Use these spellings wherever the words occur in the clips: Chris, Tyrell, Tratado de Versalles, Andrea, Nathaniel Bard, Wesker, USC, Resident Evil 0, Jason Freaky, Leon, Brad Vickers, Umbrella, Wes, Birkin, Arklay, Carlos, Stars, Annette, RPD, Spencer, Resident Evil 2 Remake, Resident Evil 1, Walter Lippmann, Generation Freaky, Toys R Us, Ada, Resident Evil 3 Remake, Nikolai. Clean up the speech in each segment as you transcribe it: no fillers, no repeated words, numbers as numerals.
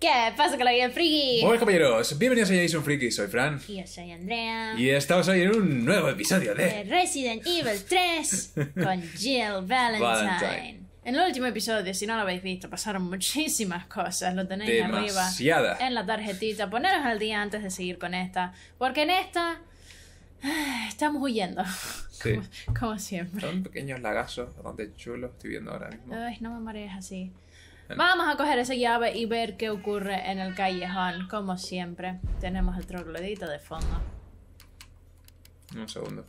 ¿Qué pasa con la vida friki? Buenos compañeros, bienvenidos a Jason Freaky, soy Fran. Y yo soy Andrea. Y estamos hoy en un nuevo episodio de Resident Evil 3 con Jill Valentine. En el último episodio, si no lo habéis visto, pasaron muchísimas cosas. Lo tenéis arriba en la tarjetita. Poneros al día antes de seguir con esta, porque en esta estamos huyendo. Sí. Como siempre. Son pequeños lagazos bastante chulos, estoy viendo ahora mismo. Ay, no me marees así. Vamos a coger esa llave y ver qué ocurre en el callejón, como siempre. Tenemos el troglodito de fondo. Un segundo.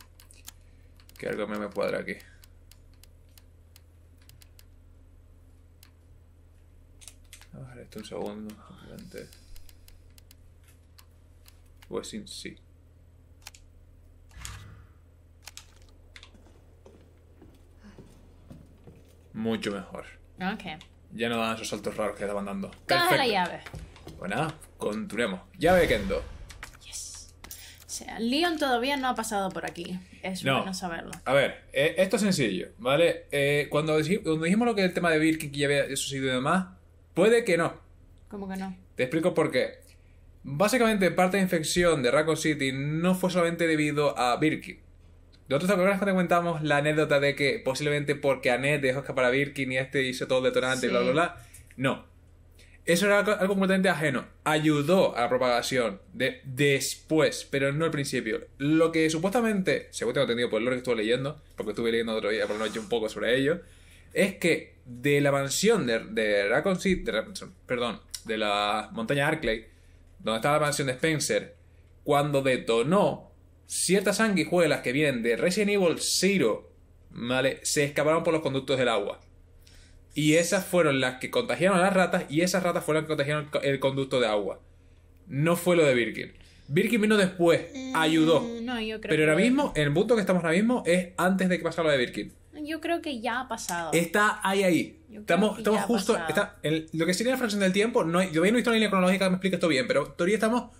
Que algo me cuadra aquí. A ver, esto un segundo. Adelante. Pues sí. Mucho mejor. Ok. Ya no dan esos saltos raros que estaban dando. Coge la llave. Bueno, continuemos. Llave de Kendo. Yes. O sea, Leon todavía no ha pasado por aquí. Es bueno saberlo. A ver, esto es sencillo, ¿vale? Cuando dijimos lo que el tema de Birkin que ya había sucedido y demás, puede que no. ¿Cómo que no? Te explico por qué. Básicamente, parte de infección de Raccoon City no fue solamente debido a Birkin. Nosotros te acuerdas que te comentamos la anécdota de que posiblemente porque Annette dejó escapar a Birkin y este hizo todo el detonante y bla bla bla. No. Eso era algo completamente ajeno. Ayudó a la propagación de después, pero no al principio. Lo que supuestamente, según tengo entendido por el lore que estuve leyendo, porque estuve leyendo otro día por la noche un poco sobre ello, es que de la mansión de Raccoon City, perdón, de la montaña Arklay, donde estaba la mansión de Spencer, cuando detonó, ciertas sanguijuelas que vienen de Resident Evil 0, ¿vale? Se escaparon por los conductos del agua. Y esas fueron las que contagiaron a las ratas y esas ratas fueron las que contagiaron el conducto de agua. No fue lo de Birkin. Birkin vino después, ayudó. No, yo creo pero ahora mismo, el punto que estamos ahora mismo es antes de que pasara lo de Birkin. Yo creo que ya ha pasado. Está ahí. Estamos justo... Está, en lo que sería la fracción del tiempo, no, yo bien no he visto una línea cronológica que me explique esto bien, pero en teoría estamos...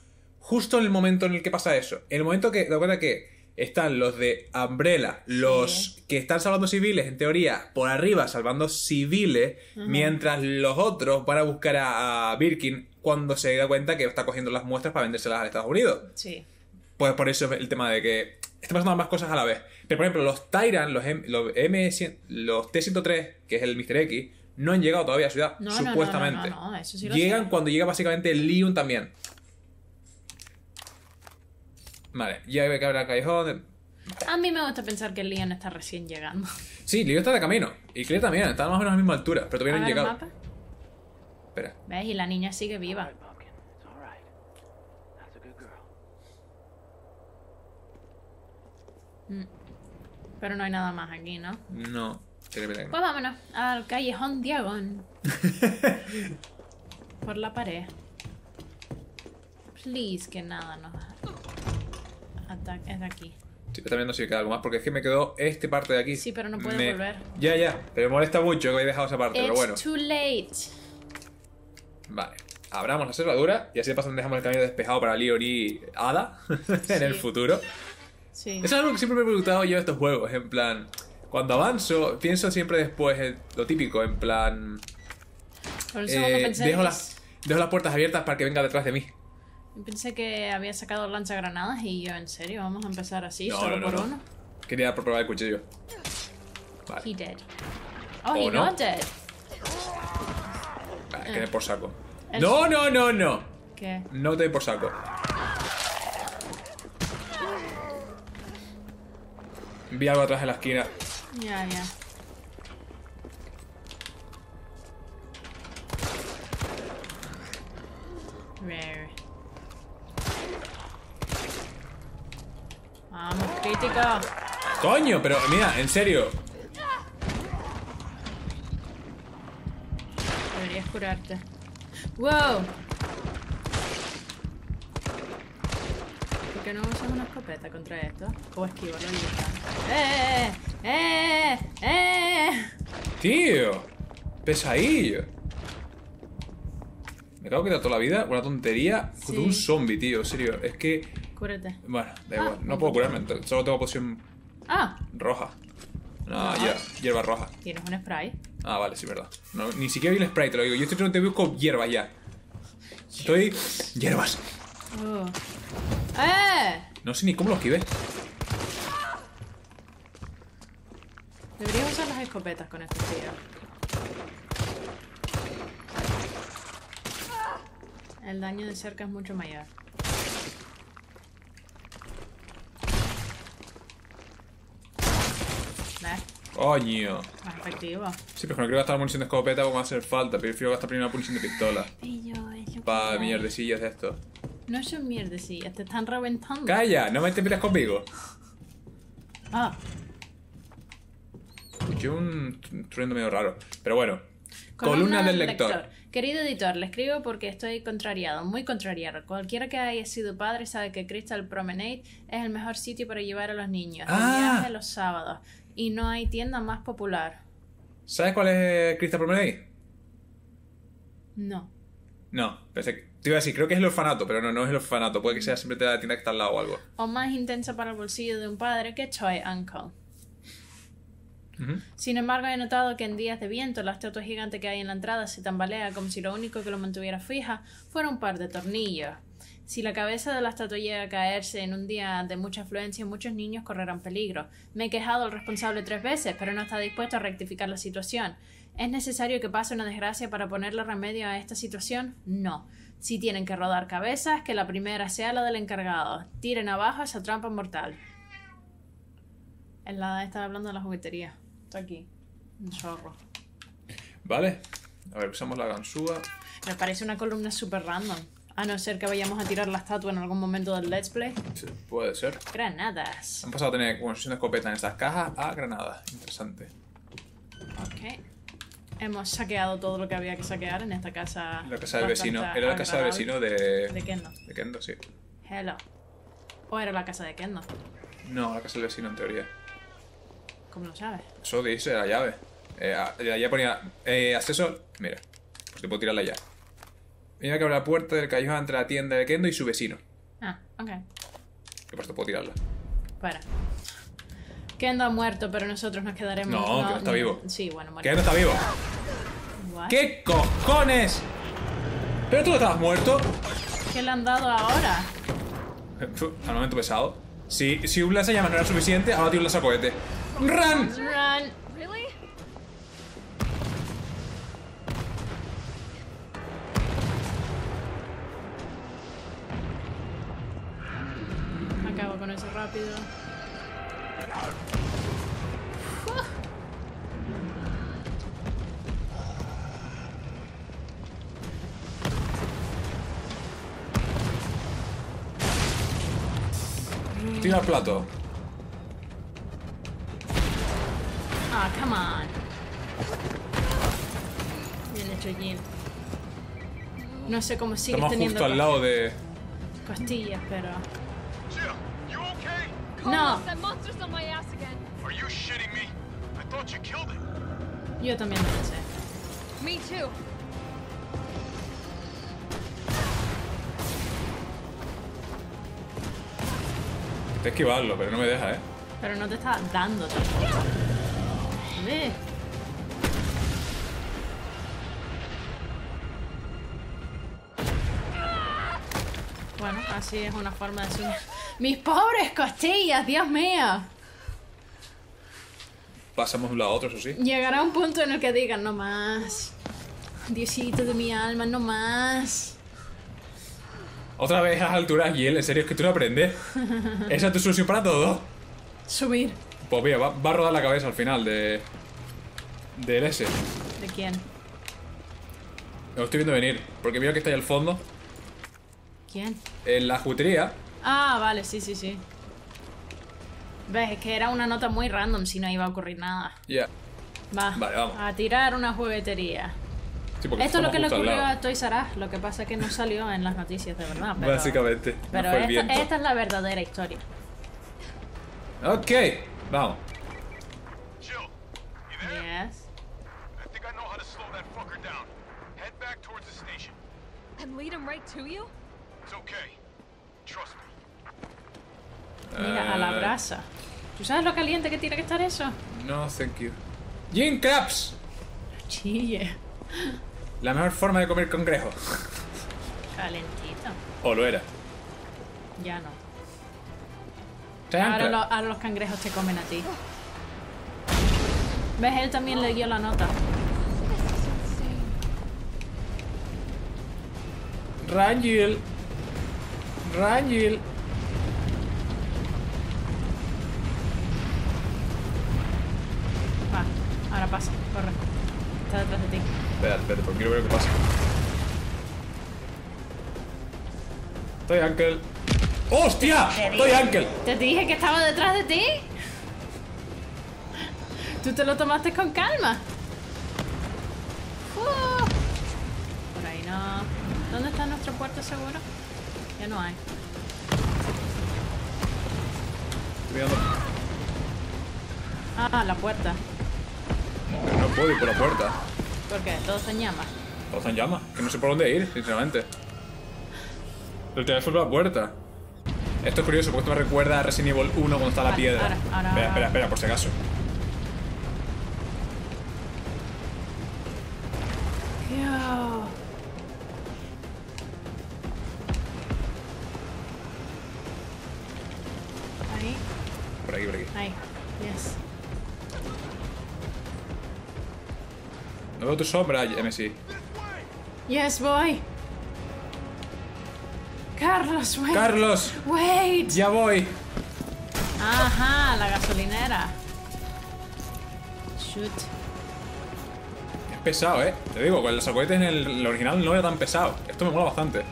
Justo en el momento en el que pasa eso. En el momento que, de acuerdo que están los de Umbrella, los que están salvando civiles, en teoría, por arriba salvando civiles, mientras los otros van a buscar a Birkin cuando se da cuenta que está cogiendo las muestras para vendérselas a Estados Unidos. Sí. Pues por eso el tema de que están pasando ambas cosas a la vez. Pero por ejemplo, los Tyrant, los T-103, que es el Mr. X, no han llegado todavía a la ciudad, no, supuestamente. No, eso sí lo llegan sé. Cuando llega básicamente Leon también. Vale, ya hay que abrir el callejón. A mí me gusta pensar que Leon está recién llegando. Sí, Leon está de camino. Y Claire también, están más o menos a la misma altura, pero todavía no han llegado. ¿El mapa? Espera. ¿Ves? Y la niña sigue viva. Pero no hay nada más aquí, ¿no? No. Pues vámonos al callejón diagonal. Por la pared. Please, que nada nos... Es de aquí. Sí, pero también no sé si queda algo más, porque es que me quedó esta parte de aquí. Sí, pero no puedo volver. Ya. Pero me molesta mucho que me he dejado esa parte, pero bueno. Too late. Vale. Abramos la cerradura y así de paso dejamos el camino despejado para Leon y Ada en el futuro. Sí. Eso es algo que siempre me he preguntado yo en estos juegos. En plan, cuando avanzo, pienso siempre después lo típico. En plan, dejo las puertas abiertas para que venga detrás de mí. Pensé que había sacado lanzagranadas y yo, en serio, vamos a empezar así, solo por uno. Quería probar el cuchillo. Vale. He dead. Oh, he not dead. Vale, que dé por saco. No. ¿Qué? No te dé por saco. Vi algo atrás en la esquina. Ya. Rare. Vamos, crítico. Coño, pero mira, en serio. Deberías curarte. Wow. ¿Por qué no usas una escopeta contra esto? O esquivarlo y ya. Tío, pesadillo. Me acabo de quitar toda la vida, una tontería con un zombie, tío, en serio. Es que... Cúrate. Bueno, da igual, no puedo curarme, solo tengo poción roja. Hierba roja. ¿Tienes un spray? Vale, sí, verdad. No, ni siquiera vi el spray, te lo digo. Yo estoy en un TVU con hierbas ya. Estoy... hierbas. No sé ni cómo lo esquivé. Debería usar las escopetas con este tío. El daño de cerca es mucho mayor. Coño. Más efectivo. Sí, pero no quiero gastar munición de escopeta porque me va a hacer falta. Prefiero gastar primero munición de pistola. Pa' mierdecillas de esto. No son mierdecillas, te están reventando. ¡Calla! No me te metas conmigo. Ah. Escuché un trueno medio raro. Pero bueno. Columna del lector. Querido editor, le escribo porque estoy contrariado, muy contrariado. Cualquiera que haya sido padre sabe que Crystal Promenade es el mejor sitio para llevar a los niños. El viaje los sábados. Y no hay tienda más popular. ¿Sabes cuál es Crystal Promenade? No. No, pensé que... Te iba a decir, creo que es el orfanato, pero no, no es el orfanato. Puede que sea siempre la tienda que está al lado o algo. O más intensa para el bolsillo de un padre que Toy Uncle. Sin embargo, he notado que en días de viento la estatua gigante que hay en la entrada se tambalea como si lo único que lo mantuviera fija fuera un par de tornillos. Si la cabeza de la estatua llega a caerse en un día de mucha afluencia, muchos niños correrán peligro. Me he quejado al responsable 3 veces, pero no está dispuesto a rectificar la situación. ¿Es necesario que pase una desgracia para ponerle remedio a esta situación? No. Si tienen que rodar cabezas, que la primera sea la del encargado. Tiren abajo esa trampa mortal. El lado estaba hablando de la juguetería. Está aquí. Un chorro. Vale. A ver, usamos la ganzúa. Me parece una columna súper random. A no ser que vayamos a tirar la estatua en algún momento del Let's Play. Sí, puede ser. Granadas. Han pasado a tener munición de escopeta en estas cajas a granadas. Interesante. Ok. Hemos saqueado todo lo que había que saquear en esta casa. La casa del vecino. Era la casa del vecino de... De Kendo. De Kendo, sí. Hello. ¿O era la casa de Kendo? No, la casa del vecino en teoría. ¿Cómo lo sabes? Eso dice la llave. Allá ponía... acceso... Mira. Pues te puedo tirarla ya. Mira que abre la puerta del callejón entre la tienda de Kendo y su vecino. Ah, ok. Que pues te puedo tirarla. Para. Kendo ha muerto, pero nosotros nos quedaremos... No, Kendo está vivo. Sí, bueno, muerto. Kendo está vivo. What? ¿Qué cojones? ¿Pero tú no estabas muerto? ¿Qué le han dado ahora? Armamento pesado. Si un láser llama no era suficiente, ahora tiene un láser cohete. ¡Run! ¡Run! ¿Really? Acabo con eso rápido. Tira el plato. Ah, oh, come on. Bien hecho, Jill. No sé cómo sigues teniendo... Estamos justo al lado de... Costillas, pero... No. Yo también lo pensé. Me too. Te esquivarlo, pero no me deja, ¿eh? Pero no te está dando tampoco. Ve. Bueno, así es una forma de decir... ¡Mis pobres costillas, Dios mío! Pasamos de un lado a otro, eso sí. Llegará un punto en el que digan, no más. Diosito de mi alma, no más. Otra vez a las alturas, Jill, en serio, es que tú no aprendes. Esa es tu solución para todo. Subir. Pues mira, va a rodar la cabeza al final del S. ¿De quién? Lo estoy viendo venir, porque mira que está ahí al fondo. ¿Quién? En la juguetería. Ah, vale, sí, sí, sí. Ves, es que era una nota muy random si no iba a ocurrir nada. Ya. Va, vale, vamos. A tirar una juguetería. Sí, esto es lo que le ocurrió a Toys R Us, lo que pasa es que no salió en las noticias de verdad. Pero, básicamente. Pero esta es la verdadera historia. Ok, vamos. Yes. Mira, a la brasa. ¿Tú sabes lo caliente que tiene que estar eso? No, thank you. Jim Crabs. Chille. La mejor forma de comer cangrejo. calentito. O lo era. Ya no. Ahora los cangrejos te comen a ti. ¿Ves? Él también le dio la nota. Rangel. Rangel. Va, ahora pasa, corre. Está detrás de ti. Espera, espérate, porque quiero ver lo que pasa. Estoy Uncle. ¡Hostia! Estoy Uncle. Te dije que estaba detrás de ti. Tú te lo tomaste con calma. Por ahí no. ¿Dónde está nuestro puerto seguro? Ya no hay. Estoy mirando. Ah, la puerta. Pero no puedo ir por la puerta. ¿Por qué? Todo está en llamas. Todo está en llamas. Que no sé por dónde ir, sinceramente. Lo tenés por la puerta. Esto es curioso porque esto me recuerda a Resident Evil 1 cuando está la piedra. Ahora. Espera, por si acaso. Dios. Ahí. Por aquí. Ahí. Yes. No veo tu sombra, MSI. Yes, voy. Carlos, wait. Carlos. Wait. Ya voy. Ajá, la gasolinera. Shoot. Es pesado, ¿eh? Te digo, con los cohetes en el original no era tan pesado. Esto me mola bastante.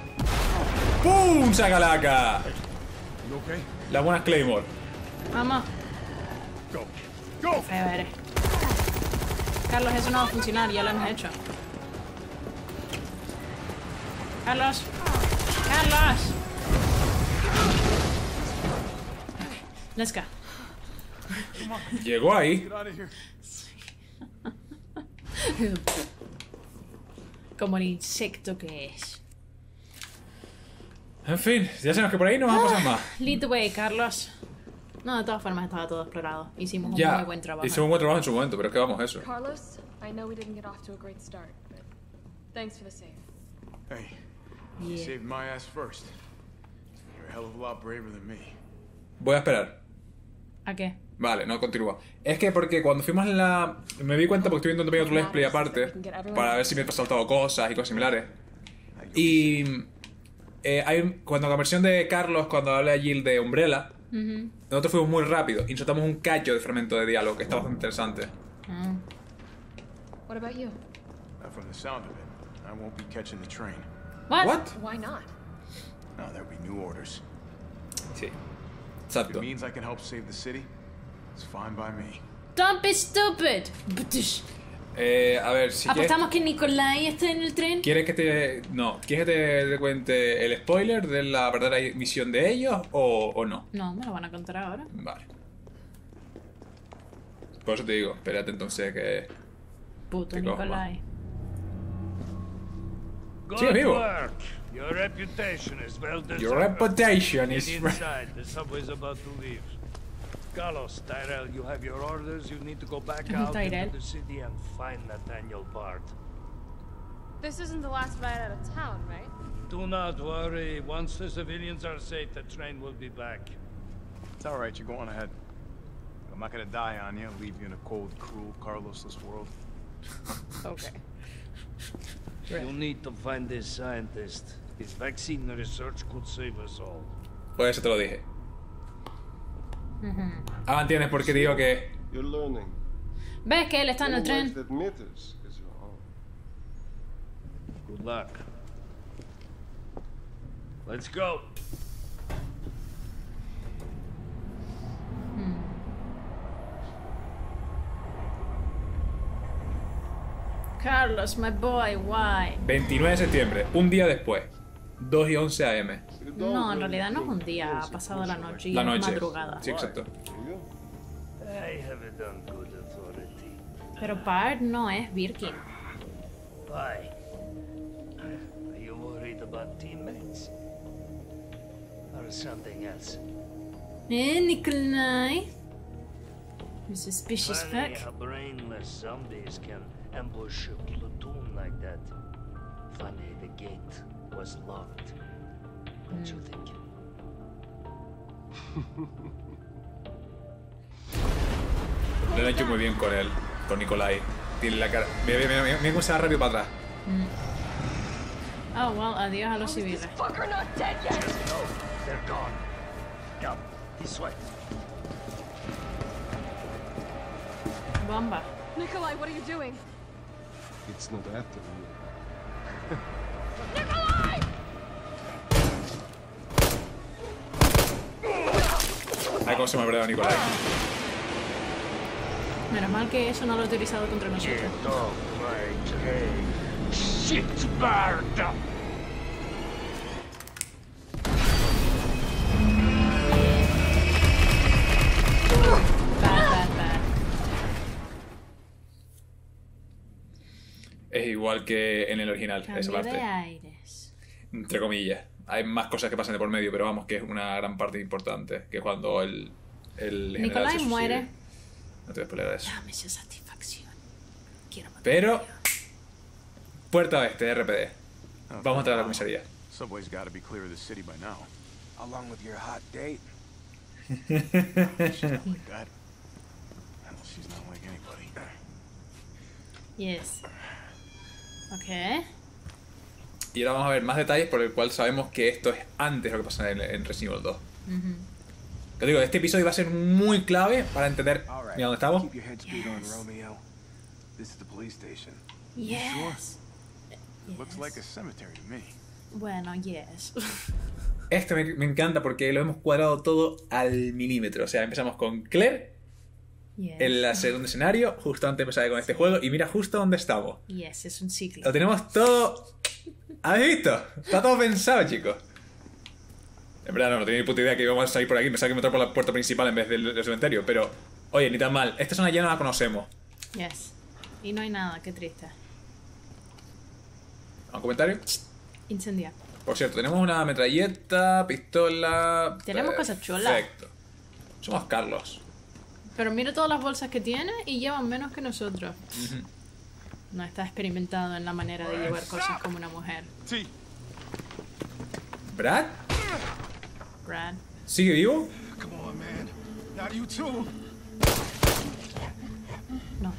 ¡Pum! ¡Sacalaca! La buena Claymore. Vamos. Go. A ver. Carlos, eso no va a funcionar. Ya lo hemos hecho. Carlos. Let's go. Llegó ahí. Como el insecto que es. En fin, ya sabemos que por ahí no vamos a pasar más. Lead the way, Carlos. No, de todas formas estaba todo explorado. Hicimos un muy buen trabajo. Hicimos un buen trabajo en su momento, pero es que vamos a eso. Carlos, I know we didn't get off to a great start, but thanks for the save. Hey. You saved my ass first. You're a hell of a lot braver than me. Voy a esperar. ¿A qué? Vale, no, continúa. Es que porque cuando fuimos en la... Me di cuenta porque estoy viendo también otro let's play aparte, para ver si me he saltado cosas y cosas similares. Y... cuando la versión de Carlos, cuando habla Jill de Umbrella, nosotros fuimos muy rápido y soltamos un cacho de fragmento de diálogo que está bastante interesante. What about you? From the sound of it, I won't be catching the train. What? Why not? No, there'll be new orders. Sí. Exacto. If it means I can help save the city, it's fine by me. Don't be stupid. A ver, si apostamos que Nikolai esté en el tren. ¿Quieres que te cuente el spoiler de la verdadera misión de ellos o no? No, me lo van a contar ahora. Vale. Por eso te digo, espérate entonces que... Puto Nikolai. Good work. Your reputation is well deserved. Your reputation is inside. The subway's about to leave. Carlos, Tyrell, you have your orders. You need to go back out into the city and find Nathaniel Bard. This isn't the last ride out of town, right? Do not worry. Once the civilians are safe, the train will be back. It's all right. You go on ahead. I'm not gonna die on you. Leave you in a cold, cruel, Carlosless world. Okay. You need to find this scientist. His vaccine research could save us all. Pues eso te lo dije. Ahora entiendes por qué digo que... ¿Ves que él está en el tren? Good luck. Let's go. Carlos, my boy, why? 29 de septiembre, un día después. 2:11 AM. No, en realidad no es un día, ha pasado la noche y la madrugada. Sí, exacto. Pero Bard no es Birkin. Why? Are you worried about teammates? Or something else? Nikolai. You suspicious fuck. Brainless zombies can ambush a platoon like that. Funny the gate. was loved. Don't you think? Lo han hecho muy bien con él, con Nikolai. Tiene la cara. Mira cómo se va rápido para atrás. Oh, well, adiós a los civiles. Bomba. Nikolai, what are you doing? It's not after you. Nikolai! Ay, cómo se me ha perdido Nikolai. Menos mal que eso no lo he utilizado contra nosotros. Shitbarda. Es igual que en el original, esa parte. De aires. Entre comillas. Hay más cosas que pasan de por medio, pero vamos, que es una gran parte importante. Que es cuando el Nikolai muere. No te voy a spoiler eso. Dame esa satisfacción. Quiero matar. Pero. Puerta oeste, RPD. Vamos a entrar a la comisaría. Subway's got to be clear of the city by now. Along with your hot date. She's not like that. And she's not like anybody. Yes. Okay. Y ahora vamos a ver más detalles por el cual sabemos que esto es antes de lo que pasa en Resident Evil 2. Te digo, este episodio va a ser muy clave para entender. Mira dónde estamos. Bueno, yes. Este me encanta porque lo hemos cuadrado todo al milímetro. O sea, empezamos con Claire. Yes. En el segundo escenario, justo antes de empezar con este juego, y mira justo dónde estamos. Yes, es un ciclo. Lo tenemos todo. ¿Habéis visto? Está todo pensado, chicos. En verdad, no tenía ni puta idea que íbamos a salir por aquí. Pensaba que me traía por la puerta principal en vez del cementerio, pero oye, ni tan mal. Esta zona ya no la conocemos. Yes. Y no hay nada, qué triste. ¿Un comentario? Incendia. Por cierto, tenemos una metralleta, pistola. Tenemos cosas chulas. Perfecto. Somos Carlos. Pero mira todas las bolsas que tiene y llevan menos que nosotros. No está experimentado en la manera de llevar cosas como una mujer. Sí. ¿Brad? ¿Brad? ¿Sigue vivo? No.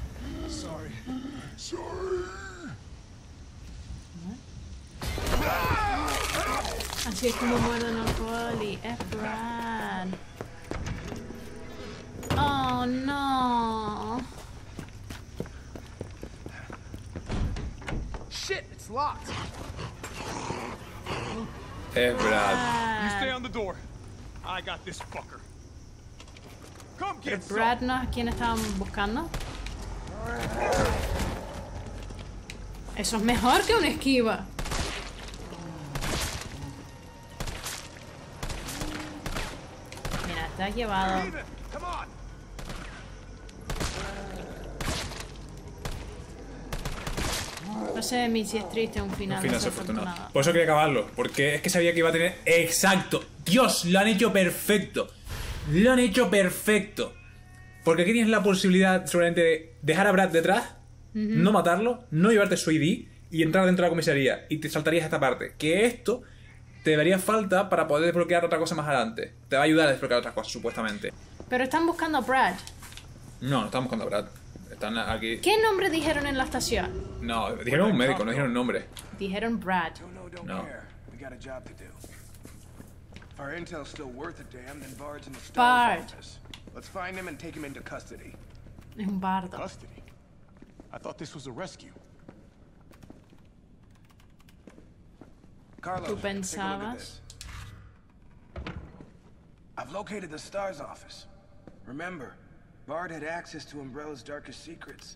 Así es como muerden al poli. Es Brad. Oh no. Shit, it's locked. Hey, Brad. You stay on the door. I got this fucker. Come get some. Brad no es quien estaban buscando. Eso es mejor que una esquiva. Mira, te has llevado. No sé, mi si es triste un final. Un final desafortunado. Por eso quería acabarlo, porque es que sabía que iba a tener. ¡Exacto! ¡Dios! Lo han hecho perfecto. Lo han hecho perfecto. Porque aquí tienes la posibilidad, seguramente, de dejar a Brad detrás, no matarlo, no llevarte su ID y entrar dentro de la comisaría. Y te saltarías a esta parte. Que esto te daría falta para poder desbloquear otra cosa más adelante. Te va a ayudar a desbloquear otras cosas, supuestamente. Pero están buscando a Brad. No, no están buscando a Brad. Están aquí. ¿Qué nombre dijeron en la estación? No, dijeron un médico, no dijeron un nombre. Dijeron Brad. No. Bard. Es un bardo. I thought this was a rescue. Carlos, ¿tú pensabas? I've located the Stars office. Remember, Bard had access to Umbrella's darkest secrets.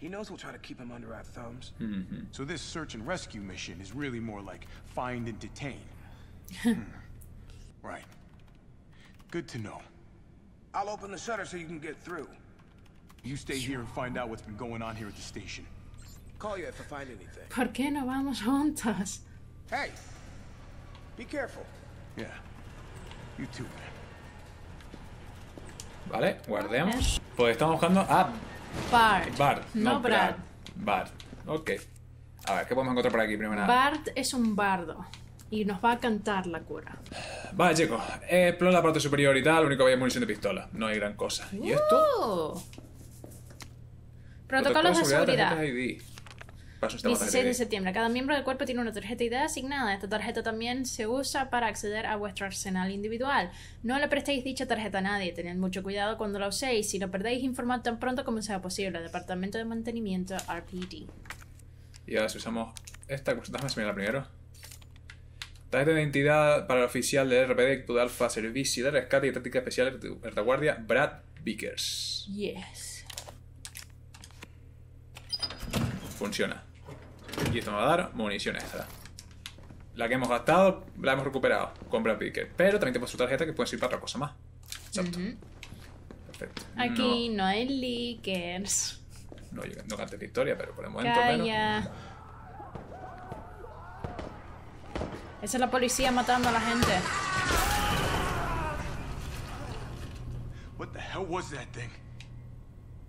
He knows we'll try to keep him under our thumbs. So this search and rescue mission is really more like find and detain. Right. Good to know. I'll open the shutter so you can get through. You stay here and find out what's been going on here at the station. Call you if I find anything. ¿Por qué no vamos juntos? Hey, be careful. Yeah. You too, man. Vale, guardemos. Pues estamos buscando a Bard. Bard, no Brad. Bard. Ok. A ver, ¿qué podemos encontrar por aquí primero? Bard es un bardo y nos va a cantar la cura. Vale, chicos, explora la parte superior y tal. Lo único que hay es munición de pistola, no hay gran cosa. ¿Y esto? Protocolos de seguridad. 16 de septiembre. Cada miembro del cuerpo tiene una tarjeta ID asignada. Esta tarjeta también se usa para acceder a vuestro arsenal individual. No le prestéis dicha tarjeta a nadie. Tened mucho cuidado cuando la uséis. Si lo perdéis, informad tan pronto como sea posible. Departamento de Mantenimiento, RPD. Y ahora si usamos esta cosa, déjame mirarla primero. Tarjeta de identidad para el oficial de RPD, tu alfa, servicio de rescate y táctica especial de retaguardia, Brad Vickers. Yes. Funciona. Y esto nos va a dar munición extra. La que hemos gastado, la hemos recuperado con Brad Vickers. Pero también tenemos su tarjeta que puede servir para otra cosa más. Exacto. Perfecto. Aquí no hay Lickers. No, no cantes victoria, pero por el momento menos. Esa es la policía matando a la gente. What the hell was that thing?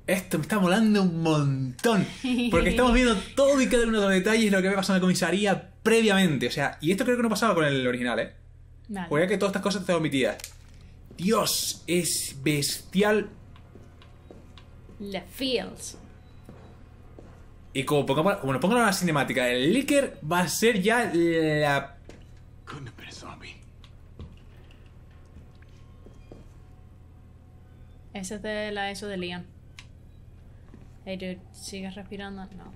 Esto me está molando un montón, porque estamos viendo todo y cada uno de los detalles de lo que había pasado en la comisaría previamente. O sea, y esto creo que no pasaba con el original, ¿eh? Vale. Porque que todas estas cosas te omitidas. Dios, es bestial. La Fields. Y como pongamos, como nos pongan a la cinemática, el Licker va a ser ya la... Esa es de la ESO de Leon. Hey dude, ¿sigues respirando? No.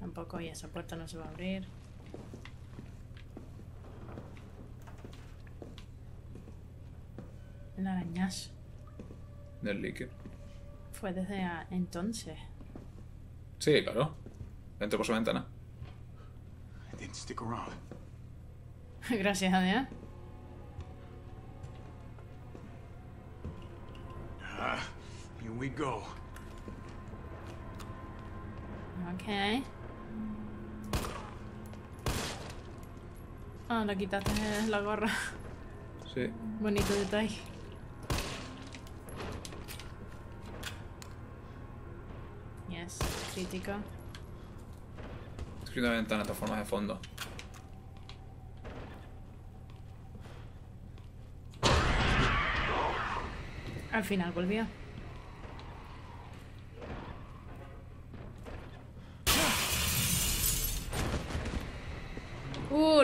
Tampoco, y esa puerta no se va a abrir. El arañazo del líquido fue desde entonces. Sí, claro. Entró por su ventana. Gracias a Dios. Here we go. Okay. Ah, la quitaste la gorra. Sí. Bonito detalle. Yes, crítica. Escribe una ventana de todas formas de fondo. Al final volvió.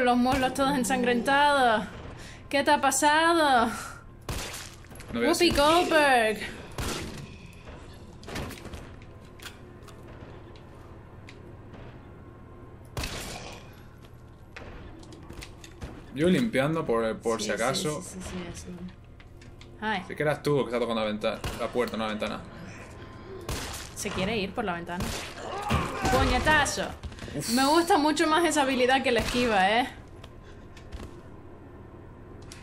Los muslos todos ensangrentados. ¿Qué te ha pasado? No Whoopi Goldberg. Yo limpiando por sí, si acaso. Sí. Si que eras tú que está tocando la puerta, no la ventana. Se quiere ir por la ventana. ¡Puñetazo! Uf. Me gusta mucho más esa habilidad que la esquiva, ¿eh?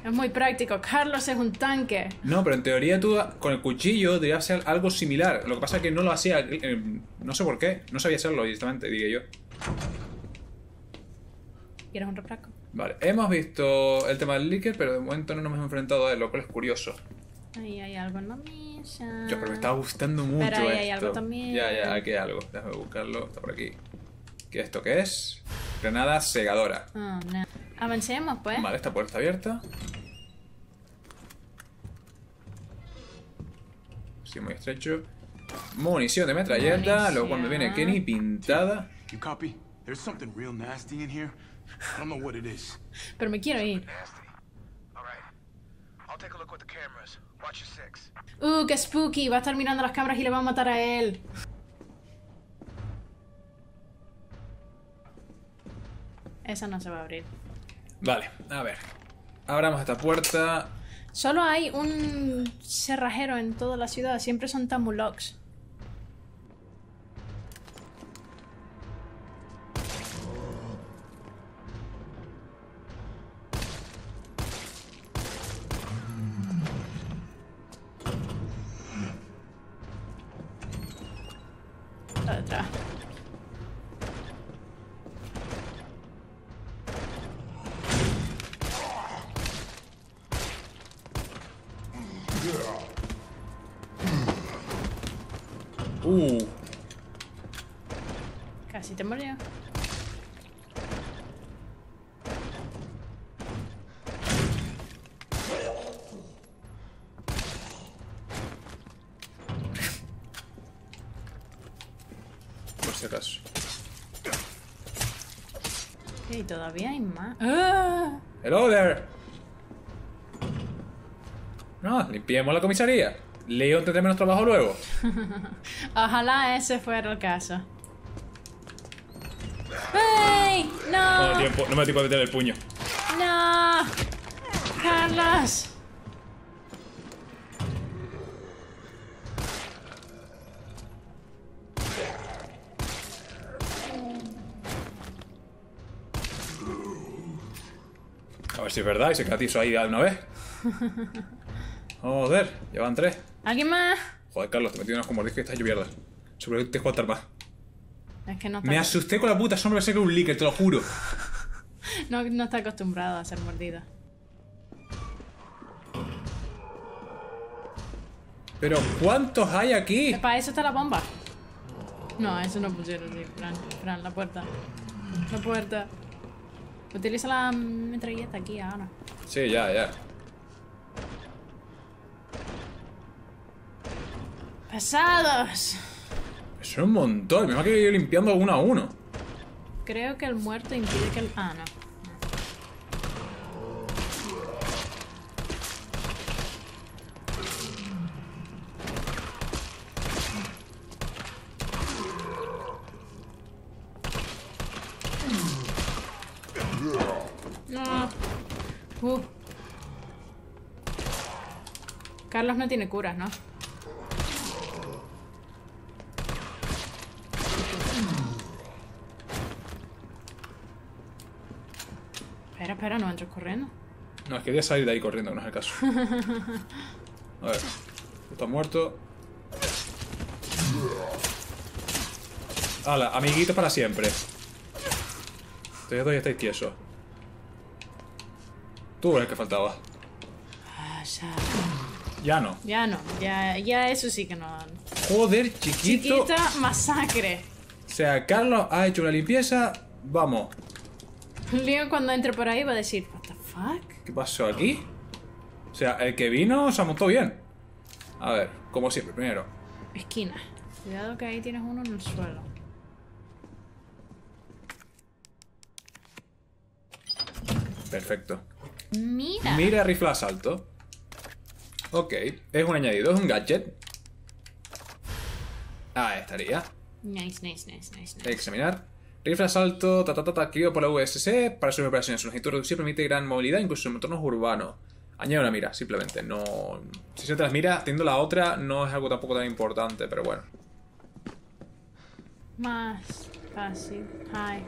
Es muy práctico. Carlos es un tanque. No, pero en teoría tú con el cuchillo deberías hacer algo similar. Lo que pasa es que no lo hacía... no sé por qué. No sabía hacerlo directamente, diría yo. ¿Quieres un refresco? Vale, hemos visto el tema del Licker, pero de momento no nos hemos enfrentado a él, lo cual es curioso. Ahí hay algo en la mesa. Yo, pero me estaba gustando mucho esto. Pero ahí hay algo también. Ya, aquí hay algo. Déjame buscarlo, está por aquí. ¿Qué esto qué es? Granada segadora. Oh, no. Avancemos, pues. Vale, esta puerta está abierta. Sí, muy estrecho. Munición de metralleta, lo cual me viene Kenny pintada. You copy? There's something real nasty in here. I don't know what it is. Pero me quiero ir. Qué spooky. Va a estar mirando las cámaras y le va a matar a él. Esa no se va a abrir. Vale, a ver. Abramos esta puerta. Solo hay un cerrajero en toda la ciudad. Siempre son tamulocs. casi te marea. Por si acaso. Y todavía hay más. ¡Ah! ¡Hello there! No, limpiemos la comisaría. Leon tendrá menos trabajo luego. Ojalá ese fuera el caso. ¡Ey! ¡No! No me da tiempo de meter el puño. ¡No! ¡Carlos! A ver si es verdad y se catizo ahí de una vez. Joder, ya van 3. ¿Alguien más? Joder, Carlos, te metí unas comordias que estás lloviardas. Sobre que te juego a estar más. Es que no está. Me asusté con la puta sombra, sé que un Licker, te lo juro. No está acostumbrado a ser mordido. Pero ¿cuántos hay aquí? Para eso está la bomba. No, eso no pusieron, sí, Fran, la puerta. La puerta. Utiliza la metralleta aquí ahora. Sí, ya. ¡Pesados! Son un montón, me va a quedar yo limpiando uno a uno. Creo que el muerto impide que el... Ah, no. Carlos no tiene curas, ¿no? Espera, no entres corriendo. No, es que voy a salir de ahí corriendo, no es el caso. A ver, está muerto. Hala, amiguitos para siempre. Ustedes dos ya estáis tiesos. Tú eres el que faltaba. Ya eso sí que no. Joder, chiquito. Chiquita masacre. O sea, Carlos ha hecho una limpieza. Vamos. Leon cuando entre por ahí va a decir, what the fuck? ¿Qué pasó aquí? O sea, el que vino se montó bien. A ver, como siempre, primero. Esquina. Cuidado que ahí tienes uno en el suelo. Perfecto. Mira. Mira, rifle asalto. Ok, es un añadido, es un gadget. Ahí estaría. Nice. Examinar. Rifle asalto, adquirido por la USC para sus operaciones. Su longitud reducida permite gran movilidad, incluso en entornos urbanos. Añade una mira, simplemente. No. Si se te las mira, teniendo la otra, no es algo tampoco tan importante, pero bueno. Más fácil. Hi.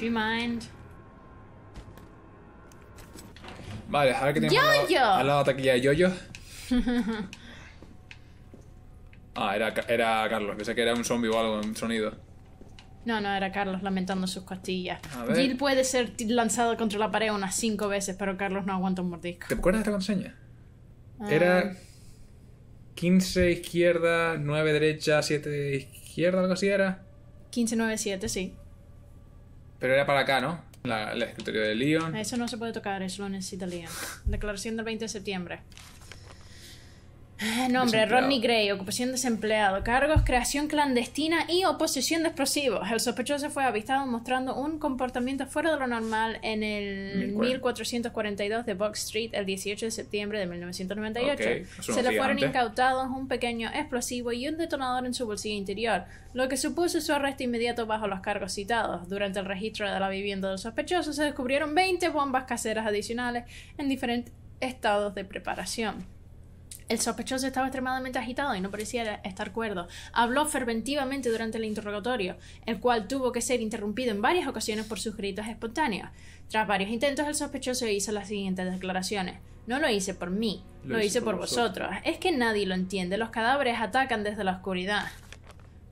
Do you mind? Vale, a ver qué tenemos al lado de la taquilla de yoyo. Ah, era Carlos, pensé que era un zombie o algo, un sonido. No, era Carlos lamentando sus costillas. Jill puede ser lanzado contra la pared unas 5 veces, pero Carlos no aguanta un mordisco. ¿Te acuerdas de esta conseña? Era 15 izquierda, 9 derecha, 7 izquierda, algo así era. 15, 9, 7, sí. Pero era para acá, ¿no? El escritorio de Leon. Eso no se puede tocar, eso lo necesita Leon. Declaración del 20 de septiembre. Nombre, Rodney Gray, ocupación desempleado, cargos, creación clandestina y oposición de explosivos. El sospechoso fue avistado mostrando un comportamiento fuera de lo normal en el 1442 de Box Street el 18 de septiembre de 1998. Okay. Se le fueron incautados un pequeño explosivo y un detonador en su bolsillo interior, lo que supuso su arresto inmediato bajo los cargos citados. Durante el registro de la vivienda del sospechoso se descubrieron 20 bombas caseras adicionales en diferentes estados de preparación. El sospechoso estaba extremadamente agitado y no parecía estar cuerdo. Habló ferventivamente durante el interrogatorio, el cual tuvo que ser interrumpido en varias ocasiones por sus gritos espontáneos. Tras varios intentos, el sospechoso hizo las siguientes declaraciones. No lo hice por mí, lo hice por vosotros. Es que nadie lo entiende, los cadáveres atacan desde la oscuridad.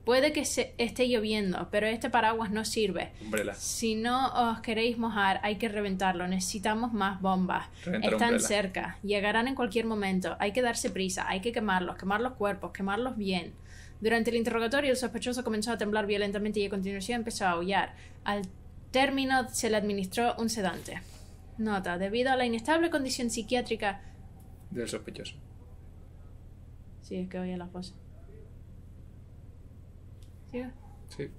Puede que esté lloviendo, pero este paraguas no sirve. Umbrella. Si no os queréis mojar, hay que reventarlo. Necesitamos más bombas. Reventar Están Umbrella. Cerca. Llegarán en cualquier momento. Hay que darse prisa. Hay que quemarlos. Quemar los cuerpos. Quemarlos bien. Durante el interrogatorio, el sospechoso comenzó a temblar violentamente y a continuación empezó a aullar. Al término se le administró un sedante. Nota. Debido a la inestable condición psiquiátrica... del sospechoso. Sí, es que oye las voces. ¿Sí? Sí.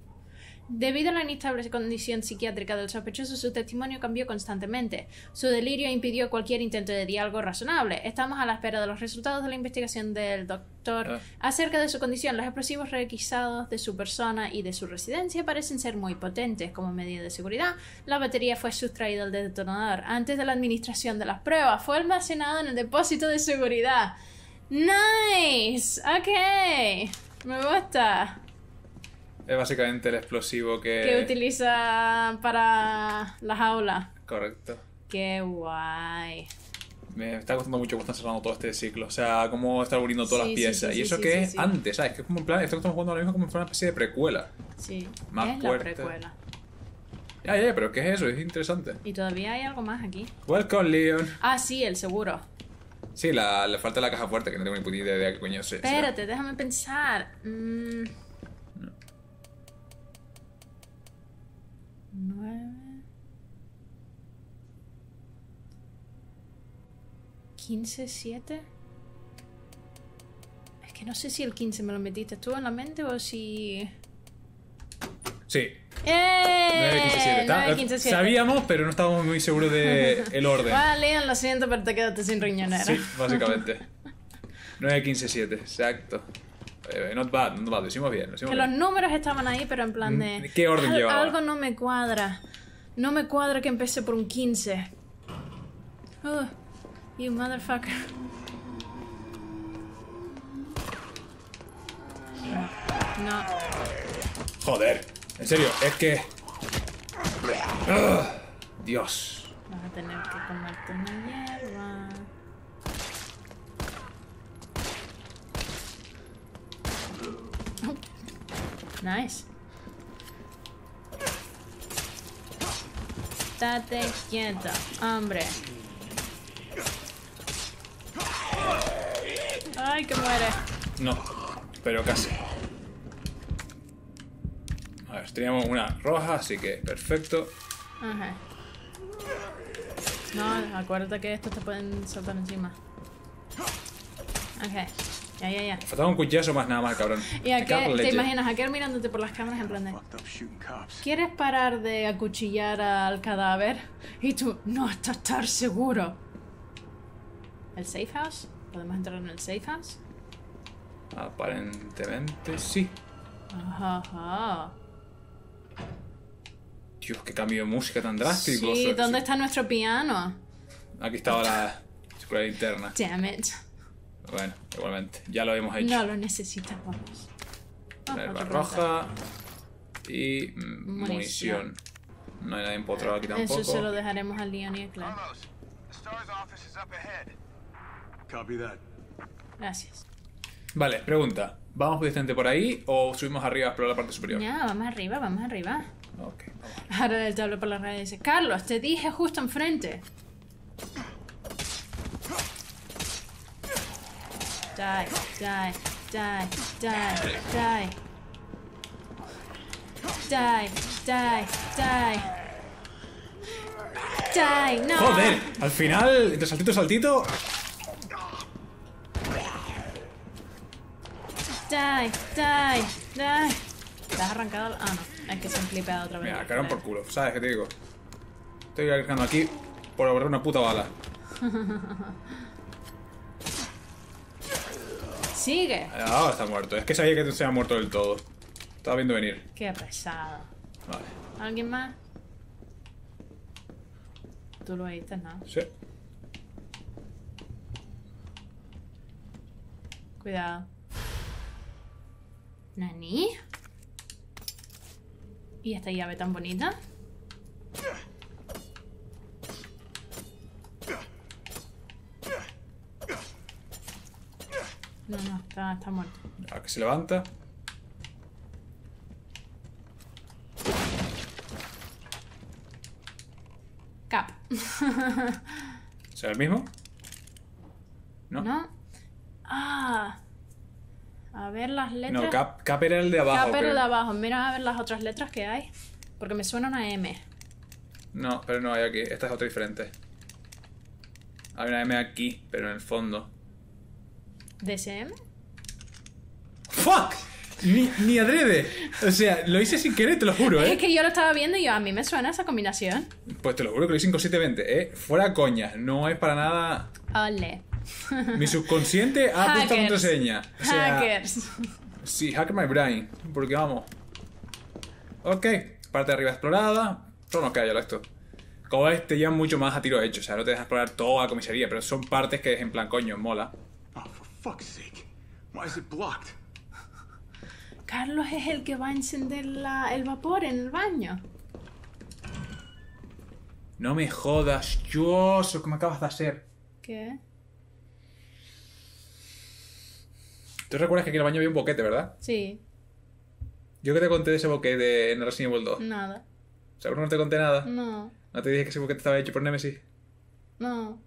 Debido a la inestable condición psiquiátrica del sospechoso, su testimonio cambió constantemente. Su delirio impidió cualquier intento de diálogo razonable. Estamos a la espera de los resultados de la investigación del doctor acerca de su condición. Los explosivos requisados de su persona y de su residencia parecen ser muy potentes. Como medida de seguridad, la batería fue sustraída al detonador. Antes de la administración de las pruebas, fue almacenado en el depósito de seguridad. ¡Nice! Ok. Me gusta. Es básicamente el explosivo que utiliza para la jaula. Correcto. Qué guay. Me está gustando mucho cómo están cerrando todo este ciclo. O sea, cómo está abriendo todas las piezas. Sí, y eso sí, que sí, es sí. Antes, ¿sabes? Que es como en plan, esto que estamos jugando ahora mismo como en plan una especie de precuela. Sí. Más es fuerte. La precuela. Ya, pero ¿qué es eso? Es interesante. Y todavía hay algo más aquí. Welcome, Leon. Ah, sí, el seguro. Sí, le falta la caja fuerte, que no tengo ni puta idea de qué coño es. Espérate, déjame pensar. ¿9? 15, 7. Es que no sé si el 15 me lo metiste tú en la mente o si... Sí. 9, 15, 7. 9, 15, 7. Sabíamos, pero no estábamos muy seguros del orden. Vale, lo siento, pero te quedaste sin riñonera. Sí, básicamente. 9, 15, 7, exacto. Not bad, lo hicimos bien. Los números estaban ahí, pero en plan de... ¿Qué orden llevaba? Algo no me cuadra. No me cuadra que empecé por un 15. You motherfucker. No. Joder, en serio, es que... Dios. Vas a tener que comerte una hierba. Nice. Estate quieto, hombre. Ay, que muere. No, pero casi. A ver, teníamos una roja, así que perfecto. Ajá. No, acuérdate que estos te pueden saltar encima. Ok. Ya. Faltaba un cuchillazo más, nada más, cabrón. Y a Claire, te imaginas a Claire mirándote por las cámaras en plan de... ¿Quieres parar de acuchillar al cadáver? Y tú, no, hasta estar seguro. ¿El safe house? ¿Podemos entrar en el safe house? Aparentemente sí. Ajá. Dios, qué cambio de música tan drástico. Sí, ¿dónde está nuestro piano? Aquí estaba la linterna. Damn it. Bueno, igualmente, ya lo hemos hecho. No lo necesitamos. Hierba roja y munición. No hay nadie empotrado aquí tampoco. Eso se lo dejaremos a Leon y a Claire. Gracias. Vale, pregunta. ¿Vamos directamente por ahí o subimos arriba a explorar la parte superior? Ya, vamos arriba. Ok, vamos. Ahora el tablo por la radio dice: Carlos, te dije justo enfrente. Die, no. Joder, al final, entre saltito. Die. ¿Te has arrancado? Ah, no, es que se han clipeado otra vez. Mira, cagaron por culo, ¿sabes qué te digo? Estoy arriesgando aquí por ahorrar una puta bala. Sigue. Ahora está muerto. Es que sabía que se había muerto del todo. Estaba viendo venir. Qué pesado. Vale. ¿Alguien más? Tú lo viste, ¿no? Sí. Cuidado. ¿Nani? ¿Y esta llave tan bonita? No, está muerto. Ah, que se levanta. ¿Será el mismo? No. ¿No? Ah. A ver las letras. No, Cap era el de abajo. Cap era el de abajo. Mira a ver las otras letras que hay. Porque me suena una M. No, pero no hay aquí. Esta es otra diferente. Hay una M aquí, pero en el fondo. ¿DSM? ¡Fuck! Ni adrede. O sea, lo hice sin querer, te lo juro, ¿eh? Es que yo lo estaba viendo y yo, a mí me suena esa combinación. Pues te lo juro que lo hice 5720, ¿eh? Fuera coña, no es para nada... Ole. Mi subconsciente ha puesto contraseña. O sea, hackers. Sí, hacker my brain. Porque vamos. Ok, parte de arriba explorada. Todo nos calla esto. Como ves, te llevan mucho más a tiro hecho. O sea, no te dejas explorar toda la comisaría, pero son partes que es en plan coño, mola. Oh, for fuck's sake. Why is it blocked? Carlos es el que va a encender el vapor en el baño. No me jodas, yo eso que me acabas de hacer. ¿Qué? ¿Tú recuerdas que aquí en el baño había un boquete, verdad? Sí. ¿Yo qué te conté de ese boquete en Resident Evil 2? Nada. ¿Sabes que no te conté nada? No. ¿No te dije que ese boquete estaba hecho por Nemesis? No.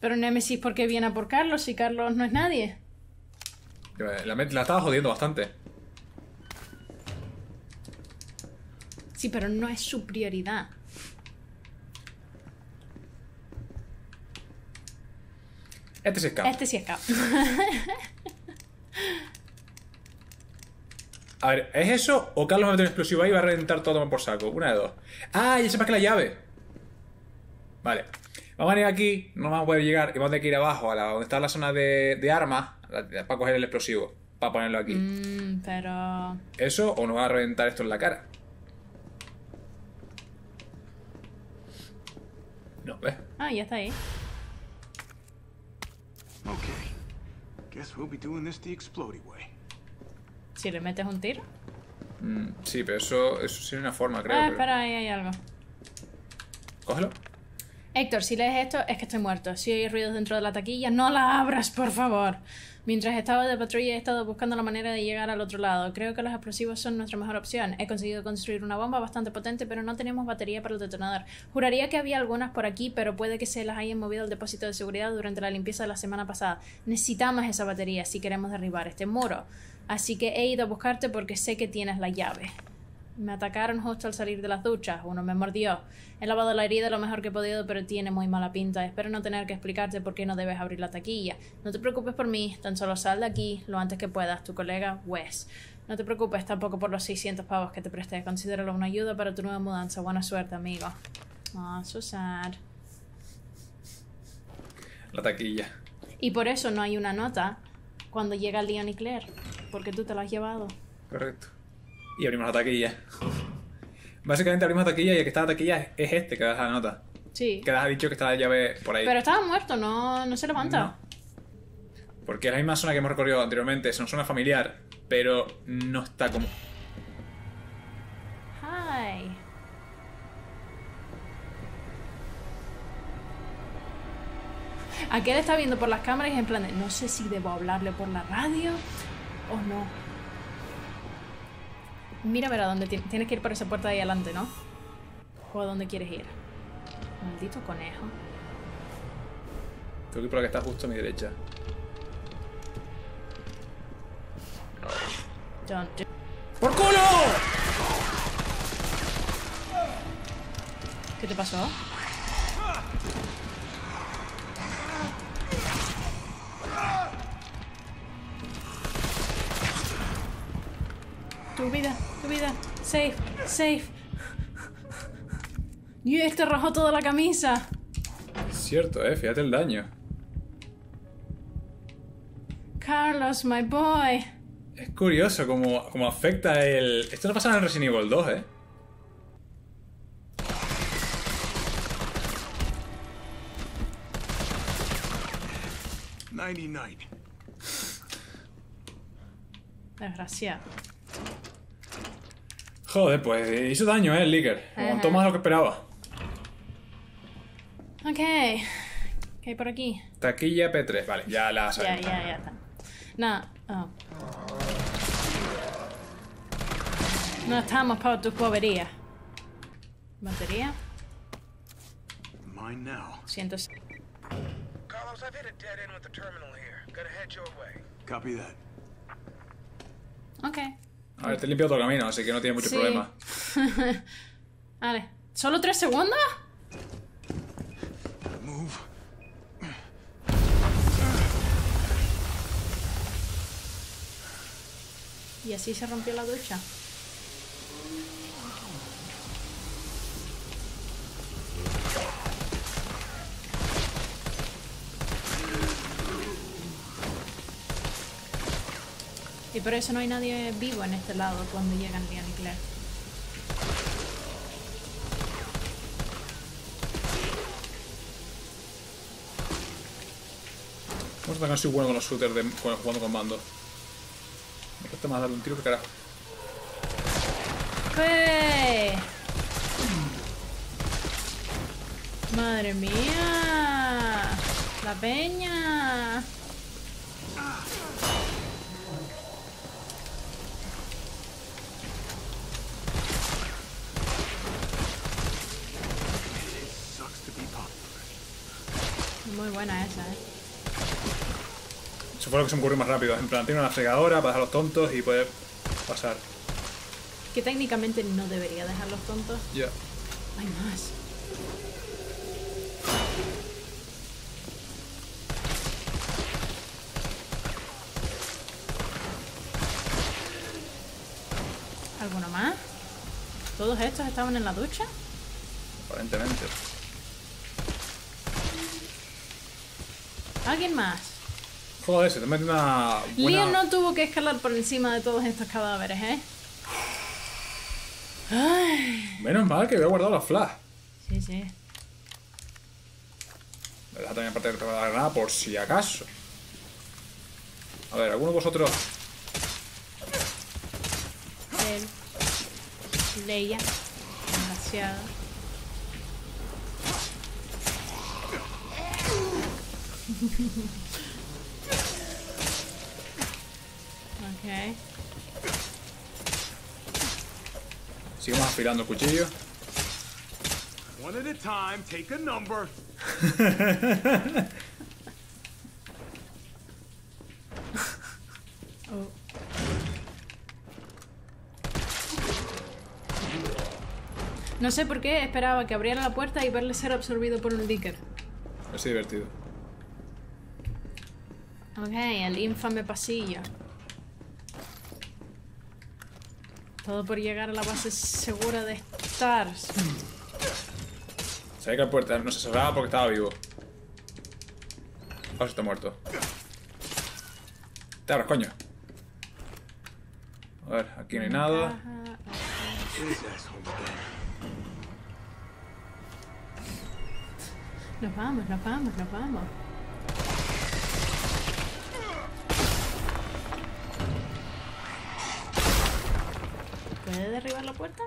Pero Nemesis, ¿por qué viene a por Carlos si Carlos no es nadie? La estaba jodiendo bastante. Sí, pero no es su prioridad. Este sí escapa. Este sí escapa. A ver, ¿es eso o Carlos va a meter un explosivo ahí y va a reventar todo por saco? Una de dos. ¡Ah! Ya sepas que la llave. Vale. Vamos a venir aquí, no vamos a poder llegar y vamos a tener que ir abajo, a donde está la zona de armas, para coger el explosivo, para ponerlo aquí. Pero... ¿Eso o nos va a reventar esto en la cara? No, ¿ves? Ah, ya está ahí. Ok. Guess we'll be doing this the explodey way. ¿Si le metes un tiro? Sí, pero eso sí es una forma, creo. Ah, espera, pero... ahí hay algo. Cógelo. Héctor, si lees esto, es que estoy muerto. Si hay ruidos dentro de la taquilla, no la abras, por favor. Mientras estaba de patrulla he estado buscando la manera de llegar al otro lado. Creo que los explosivos son nuestra mejor opción. He conseguido construir una bomba bastante potente, pero no tenemos batería para el detonador. Juraría que había algunas por aquí, pero puede que se las hayan movido al depósito de seguridad durante la limpieza de la semana pasada. Necesitamos esa batería si queremos derribar este muro. Así que he ido a buscarte porque sé que tienes la llave. Me atacaron justo al salir de las duchas. Uno me mordió. He lavado la herida lo mejor que he podido, pero tiene muy mala pinta. Espero no tener que explicarte por qué no debes abrir la taquilla. No te preocupes por mí. Tan solo sal de aquí lo antes que puedas. Tu colega, Wes. No te preocupes tampoco por los 600 pavos que te presté. Considéralo una ayuda para tu nueva mudanza. Buena suerte, amigo. Ah, Susan. La taquilla. Y por eso no hay una nota cuando llega Leon y Claire. Porque tú te lo has llevado. Correcto. Y abrimos la taquilla. Básicamente abrimos la taquilla y el que está en la taquilla es este que das la nota. Sí. Que has dicho que está la llave por ahí. Pero estaba muerto, no se levanta. No. Porque es la misma zona que hemos recorrido anteriormente, es una zona familiar, pero no está como... Hi. Aquel está viendo por las cámaras y en plan de, no sé si debo hablarle por la radio o no. Mira, verá dónde tienes que ir por esa puerta de ahí adelante, ¿no? ¿O a dónde quieres ir? Maldito conejo. Creo que por la que está justo a mi derecha. ¡Por culo! ¿Qué te pasó? Tu vida, tu vida. Safe, safe. Y este rajó toda la camisa. Es cierto, fíjate el daño. Carlos, my boy. Es curioso cómo afecta el... Esto no pasa en Resident Evil 2, $99. Desgraciado. Joder, pues hizo daño, el Licker. Aguantó más de lo que esperaba. Ok. ¿Qué hay por aquí? Taquilla P3. Vale, ya la sabemos. Ya está. Nada. No. No estamos para tus boberías. ¿Batería? mine now. Carlos, I've hit a dead end with the terminal here. Gotta head your way. Copy that. Okay. A ver, te he limpiado todo el camino, así que no tiene mucho problema. Vale. ¿Solo 3 segundos? Y así se rompió la ducha. Y por eso no hay nadie vivo en este lado cuando llegan Leon y Claire. Vamos a estar casi bueno con los shooters de, jugando con mando. Me cuesta más darle un tiro que carajo. ¡Hey! ¡Madre mía! ¡La peña! Muy buena esa, Eso fue lo que se me ocurrió más rápido. En plan, tiene una fregadora para dejar los tontos y poder pasar. Que técnicamente no debería dejar los tontos. Ya. Yeah. Hay más. ¿Alguno más? ¿Todos estos estaban en la ducha? Aparentemente. ¿Alguien más? Joder, se te mete una buena... Leon no tuvo que escalar por encima de todos estos cadáveres, ¿eh? Ay. Menos mal que había guardado la flash. Sí, sí. Me deja también aparte de la granada por si acaso. A ver, ¿alguno de vosotros? Él. Leia. Demasiado. Ok. Sigamos afilando el cuchillo. One at a time, take a number. Oh. No sé por qué esperaba que abriera la puerta y verle ser absorbido por un Licker. Es divertido. Ok, el infame pasillo. Todo por llegar a la base segura de Stars. Sabía que la puerta no se cerraba porque estaba vivo. Ahora está muerto. Te abras, coño. A ver, aquí no hay nada. Nos vamos, nos vamos, nos vamos. ¿Puede derribar la puerta?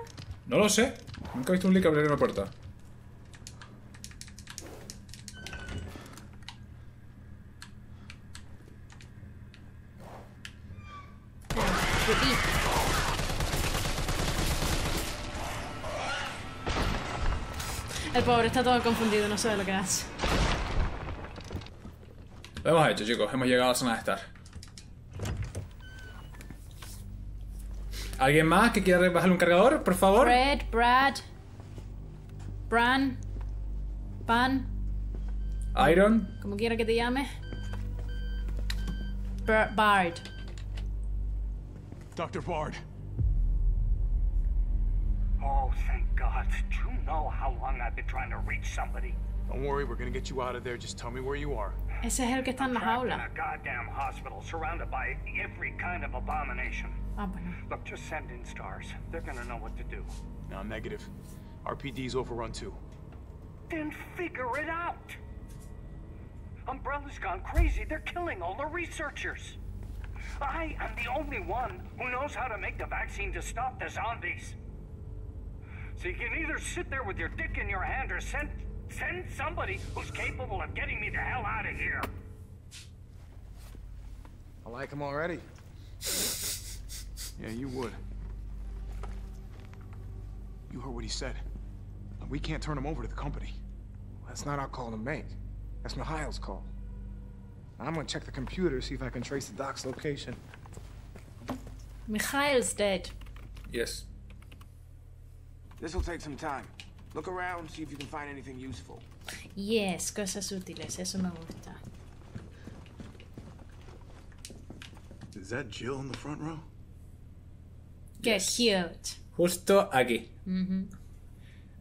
No lo sé. Nunca he visto un Licker abrir una puerta. El pobre está todo confundido, no sabe lo que hace. Lo hemos hecho, chicos. Hemos llegado a la zona de estar. ¿Alguien más que quiera rebajarle un cargador, por favor? Fred, Brad, Bran, Pan, Iron, como quiera que te llames, Bard. Dr. Bard. Oh, thank God. Do you know how long I've been trying to reach somebody? Don't worry, we're gonna get you out of there. Just tell me where you are. Ese es el que está en la jaula. A goddamn hospital surrounded by every kind of abomination. Ah, bueno. Look, just send in Stars. They're gonna know what to do. No, negative. RPD's overrun too. Then figure it out. Umbrella's gone crazy. They're killing all the researchers. I am the only one who knows how to make the vaccine to stop the zombies. So you can either sit there with your dick in your hand or send somebody who's capable of getting me the hell out of here. I like him already. Yeah, you would. You heard what he said. We can't turn him over to the company. That's not our call to make. That's Mikhail's call. I'm gonna check the computer, see if I can trace the doc's location. Mikhail's dead. Yes. This will take some time. Look around, see if you can find anything useful. Yes, cosas útiles. Eso me gusta. Is that Jill in the front row? Yes. Qué cute. Justo aquí.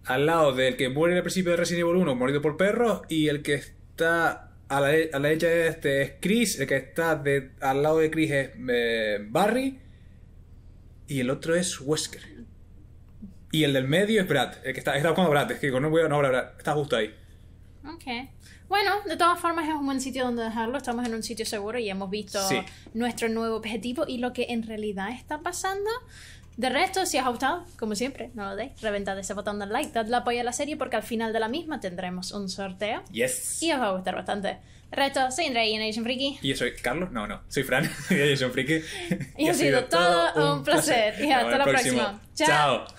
Al lado del que muere al principio de Resident Evil 1, morido por perros, y el que está a la derecha de este es Chris, el que está al lado de Chris es Barry, y el otro es Wesker. Y el del medio es Brad, el que está buscando Brad, es que no voy a hablar Brad, está justo ahí. Ok. Bueno, de todas formas es un buen sitio donde dejarlo, estamos en un sitio seguro y hemos visto nuestro nuevo objetivo y lo que en realidad está pasando. De resto, si os ha gustado, como siempre, no lo deis, reventad ese botón de like, dadle apoyo a la serie porque al final de la misma tendremos un sorteo. Yes. Y os va a gustar bastante. De resto, soy Andrea y Generation Freaky. Y yo soy Carlos, soy Fran y Generation Freaky. Y ha sido todo un placer. Y hasta la próxima. Chao.